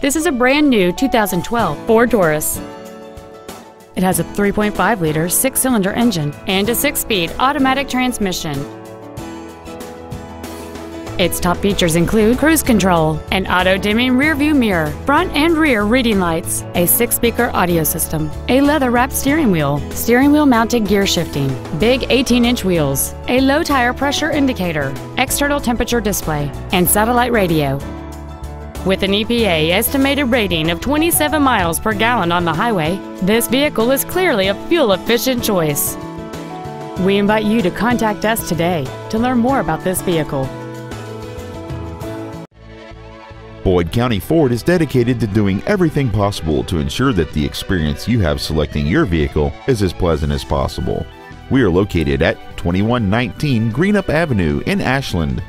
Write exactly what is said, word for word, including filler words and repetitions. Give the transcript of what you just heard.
This is a brand new two thousand twelve Ford Taurus. It has a three point five liter six-cylinder engine and a six-speed automatic transmission. Its top features include cruise control, an auto-dimming rear-view mirror, front and rear reading lights, a six-speaker audio system, a leather-wrapped steering wheel, steering wheel-mounted gear shifting, big eighteen inch wheels, a low-tire pressure indicator, external temperature display, and satellite radio. With an E P A estimated rating of twenty-seven miles per gallon on the highway, this vehicle is clearly a fuel-efficient choice. We invite you to contact us today to learn more about this vehicle. Boyd County Ford is dedicated to doing everything possible to ensure that the experience you have selecting your vehicle is as pleasant as possible. We are located at twenty-one nineteen Greenup Avenue in Ashland.